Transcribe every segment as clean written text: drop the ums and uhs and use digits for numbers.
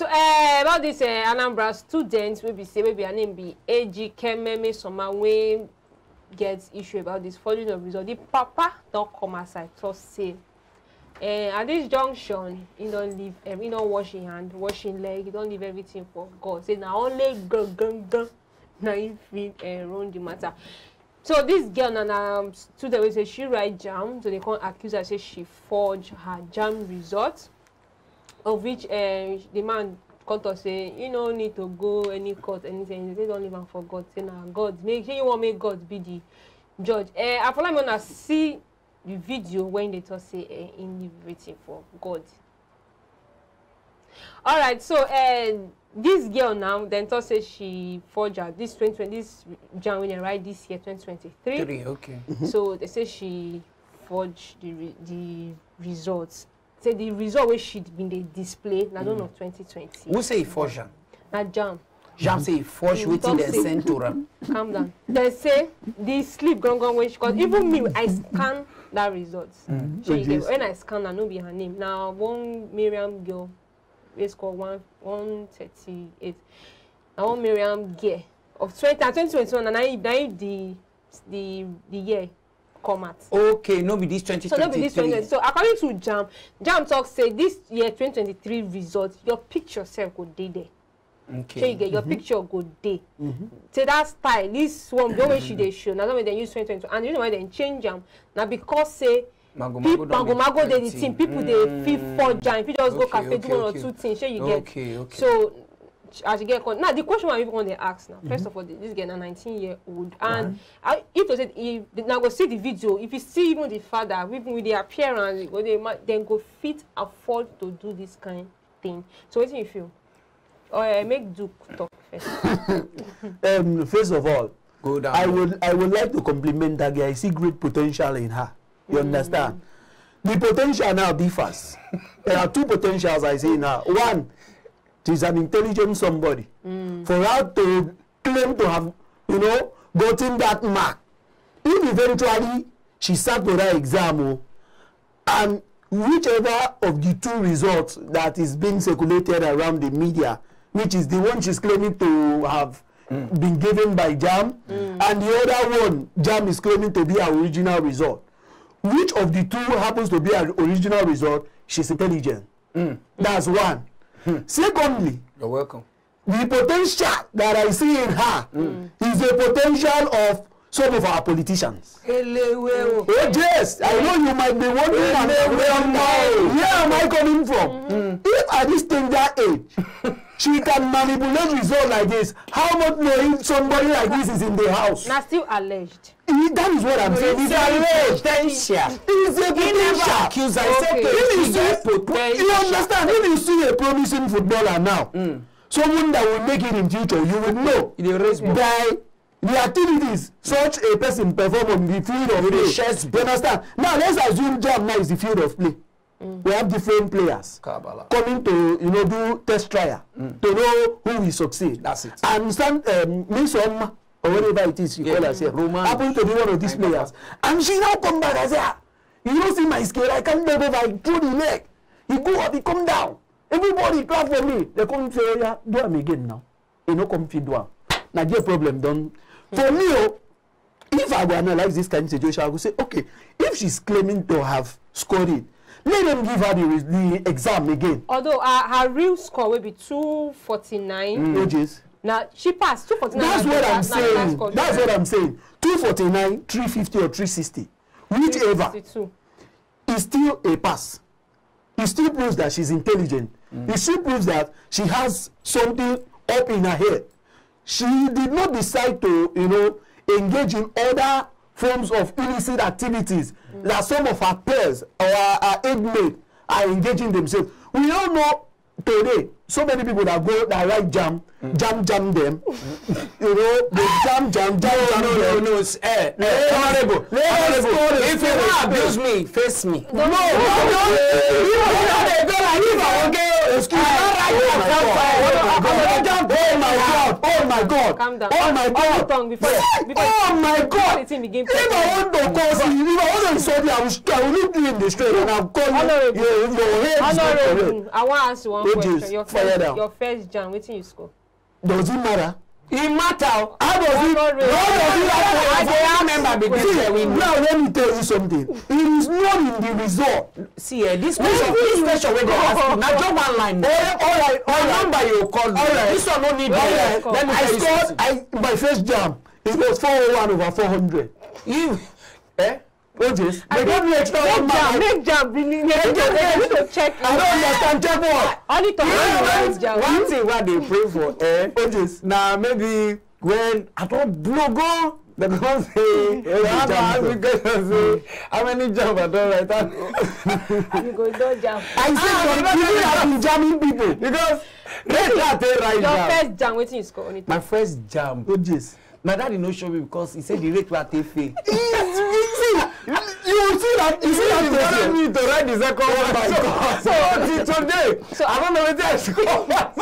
So about this Anambra students will be say maybe an name be Ejikeme Mmesoma wey gets issue about this forging of result. The papa don't come aside to say. At this junction, you don't leave, you don't wash your hand, wash your leg, you don't leave everything for God. Say now only girl, now you feel around the matter. So this girl and student will say she write jam, so they can't accuse her, say she forged her jam results. Of which the man come to say, you don't need to go any court, anything. They don't even for God. Say now God, make sure you want make God be the judge. I feel like I'm gonna see the video when they talk say in waiting for God. All right, so this girl now then talk say she forged this 2020 this January, right? This year 2023. Three, okay. So they say she forged the results. Say the result where she'd been the display, I don't know 2020. Who say forge? Not Jam. Jam say forge within the centura. Calm down. They say the sleep gone when she got even me, I scan that result. When I scan, I know be her name. Now one Miriam girl is called 138. Now one Miriam girl of 2021 and I the year. Come at. Okay, no be this 2023. So no be this 2023. So according to Jam talk say this year 2023 results, your picture self go day there. Okay. So you get your picture go day. So that style, this one the way she they show. Now when they use 2022, and you know why they change Jam now because say Mago they the team people they feel for Jam. If you just go cafe do one or two things, so you get. Okay. So as you get called now, the question I'm even going to ask now. First of all, this girl, a 19-year-old, and if you said if now go see the video, if you see even the father, even with the appearance, they might then go fit afford to do this kind of thing. So what do you feel? Or make Duke talk first. First of all, go down. I would like to compliment that girl. I see great potential in her. You understand? The potential now differs. There are two potentials I see now. One. She's an intelligent somebody. For her to claim to have, you know, gotten that mark. If eventually she sat with her exam, and whichever of the two results that is being circulated around the media, which is the one she's claiming to have been given by Jam, and the other one Jam is claiming to be her original result. Which of the two happens to be her original result? She's intelligent. That's one. Secondly, you're welcome. The potential that I see in her is the potential of some of our politicians. Oh yes, I know you might be wondering where am I coming from? If at this tender age she can manipulate results like this, how much more if somebody like this is in the house? Not still alleged. That is what I'm saying. It's alleged. Potential. It's a potential. Okay. You understand? If you see a promising footballer now, someone that will make it in future, you will know by the activities such a person perform on the field of play. You understand? Now let's assume Jam now is the field of play. We have different players coming to, you know, do test trial to know who will succeed. That's it. And some Mmesoma or whatever it is you call us here, happened to be one of these players. And she now come back and say, you don't see my skill, I can't level by through the leg. He go up, he come down. Everybody clap for me. They come say, yeah, do him again now. You know, come feed one. Now their problem done. For me, if I were analyze this kind of situation, I would say, okay, if she's claiming to have scored it, let them give her the exam again. Although her real score will be 249. Pages. Now she passed 249. That's what I'm saying. That's what I'm saying. 249, 350 or 360. Whichever is still a pass. It still proves that she's intelligent. It still proves that she has something up in her head. She did not decide to, you know, engage in other forms of illicit activities that some of our peers or our aid mates are engaging themselves. We all know today so many people that go that write Jam, jam them. You know, they jam. No, it's horrible. If you abuse me, face me. No. Excuse me. Oh my God. my God! Calm down. Oh my God! Oh my God! If I want to call you, if I want to solve you, I will leave you in the street and I'll call you. Your head is not correct. I want to ask you one question. Your first jam, what do you score? Does it matter? It matters. How does it matter? I remember because now let me tell you something. It is not in the result. See, this question, when they ask, now just one line. All right. Number you call. All right. This one no need. All right. I scored. My first jam. It was 401/400. You, what is? They gave me extra one mark. Make jam, check. I don't understand. Check what? Only to one thing what they pray for, what is? Now maybe when I don't blogo, they don't say. How many jam I don't write down? You go don't jam. I said some people are jamming people because they write down. Your first jam, what you score? My first jam, what is? My daddy no show me because he said the rate was too fair. You see that? You see that? You need to write the second one. My God! So today, I don't know whether I should go back.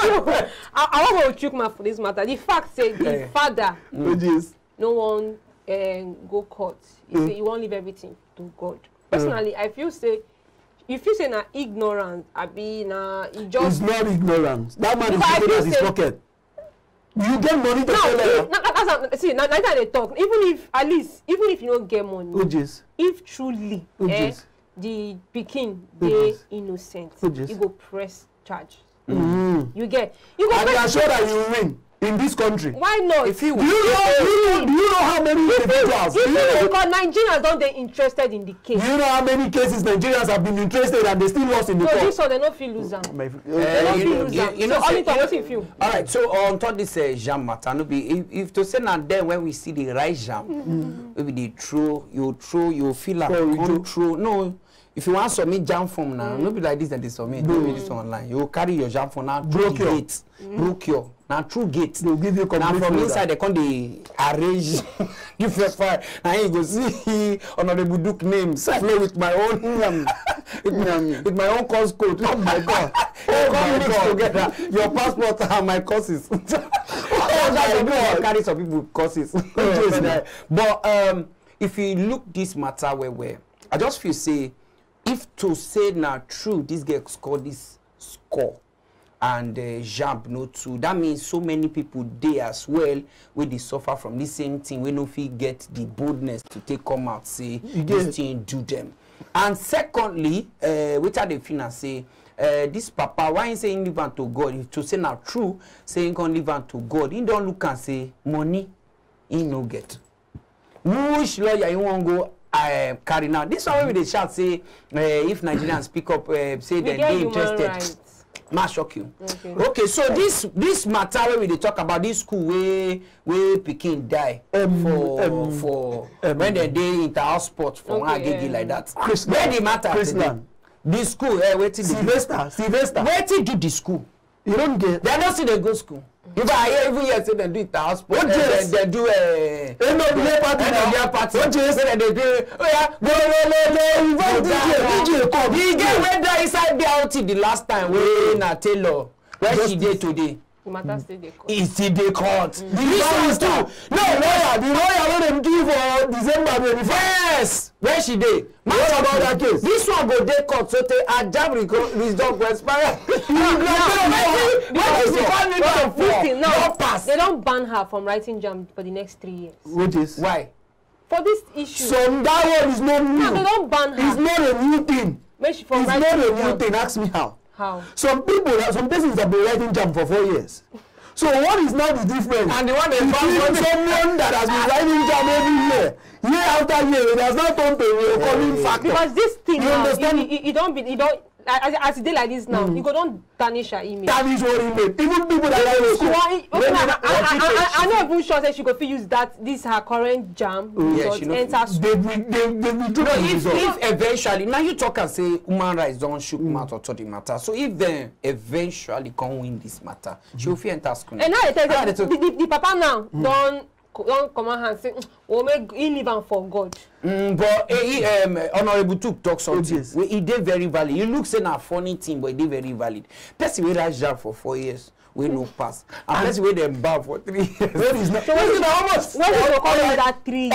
I want to chook my for this matter. The fact said his father, no one go court. He said you won't leave everything to God. Personally, I feel say. If you say na ignorance, I be na just. It's not ignorance. That man is sitting at his pocket. You get money to sell it. See, now that they talk, even if, at least, even if you don't get money, if truly the Pekin, they innocent, you go press charge. You get. You go press charge. I'm sure that you win in this country. Why not? If you win. Do you know how many individuals? Because Nigerians don't they interested in the case. Do you know how many cases Nigerians have been interested and they still lost in the court? So this one they not feel losing. They not feel losing. You know, only talk what if you. All right. So on top this jam matter, no be if to say now then when we see the right jam, maybe the true you feel like true no. If you want to submit jam form now, no be like this that they submit. No be this online. You carry your jam form now. Broke your gate. Now through gates they will give you now from inside they come they arrange different file. Now you go see honorable Duke names. Play with my own with my own course code. Oh my God! Oh my God! Together your passport and my courses. I carry some people courses. But if you look this matter where I just feel say if to say now true this girl score this score. And jump no too. That means so many people there as well where they suffer from the same thing. We no fit get the boldness to take come out say this thing do them. And secondly, which are the finna say this papa why he saying leave unto God? If to say now true, saying can leave unto God. He don't look and say money he no get. Which lawyer you won't go? I carry now. This one with the chat say if Nigerians pick up say they interested. Right. Must shock you. Okay, so this matter where we talk about this school where Pekin die for when they day inter-house sport for Agege like that. Where the matter Christland. This school where till Sylvester. Where till do the school? You don't get. They don't see they go school. If I hear every year say they do inter-house sport, they do party. What is it? They do. Oh yeah, go. The girl went there inside the outing the last time. When I tell her where she did today. It's the court. The lawyers too. No lawyer. The lawyer let them give for December 21st. Yes. Where she did. What about that case? This one go day court. So they are jam result will expire. They don't ban her from writing jam for the next 3 years. Which is why. For this issue. So that one is not new. No, they don't ban her. It's not a new thing. It's not a new thing. Ask me how. How? Some persons have been writing jam for 4 years. So what is now the difference? And the one they found someone that has been writing jam every year after year, it has not turned to a recurring factor. Because this thing, you now, understand? You don't. As they like this now, you go don't tarnish her image. Tarnish her image. Even people that are in school. I'm not even sure that she could use that. This her current jam. Yeah, she knows. If eventually, now you talk and say human rights don't shook matter to the matter. So if they eventually can win this matter, she will feel enter school. And now the papa now don't come and say we live for God. But Honorable Took talk something. He did very valid. You look say a funny thing, but he did very valid. Person we rush job for 4 years, we no pass. And person we them bar for 3 years. Where is not? So that 3 years?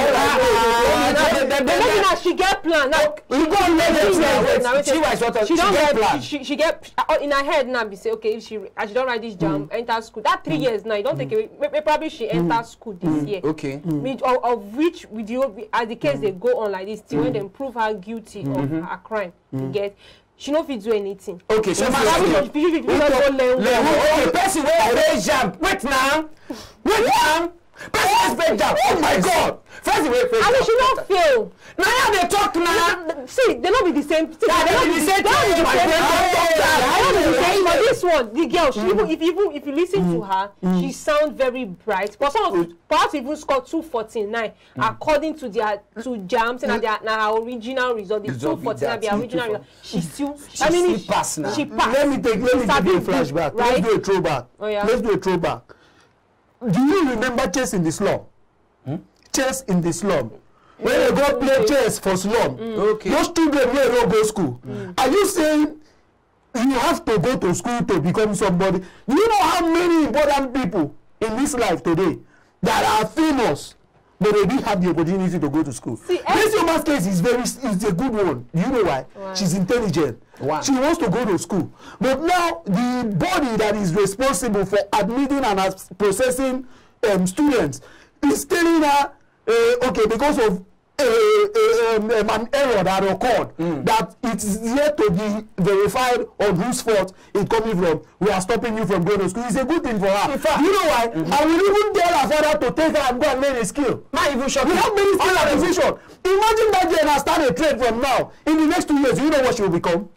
Then she get plan. Now you go and let she was what she get plan. She get in her head now. Be say okay if she don't write this jam enter school that 3 years now you don't take it. Probably she enter school this year. Okay. Of which with you as the case. They go on like this till when they prove her guilty of a crime. You get she no fit do anything. Okay, so person wey raise jam. Wait now. Wait now. Person raise jam. Oh my God. First way I mean she not fail. Now they talk now. See, they not be the same. They not be the same. But this one, the girl, she even if you listen to her, she sounds very bright. But some of perhaps even scored 249 according to their to jams and their original result. The 249 their original result. She still. I mean, she passed now. She passed. Let me do a flashback. Let's do a throwback. Let's do a throwback. Do you remember chess in the slum? Chess in the slum. When they go play chess for slum, those children will not go to school. Are you saying you have to go to school to become somebody? Do you know how many important people in this life today that are famous but they didn't have the opportunity to go to school? See, this woman's case is a good one. Do you know why? Wow. She's intelligent. Wow. She wants to go to school. But now the body that is responsible for admitting and processing students is telling her, okay, because of an error that occurred, that it's yet to be verified on whose fault it coming from, we are stopping you from going to school. It's a good thing for her. In fact, you know why? I will even tell her father to take her and go and make a skill. Not even sure. We have many skills at position. Imagine that girl has started a trade from now. In the next 2 years, you know what she will become?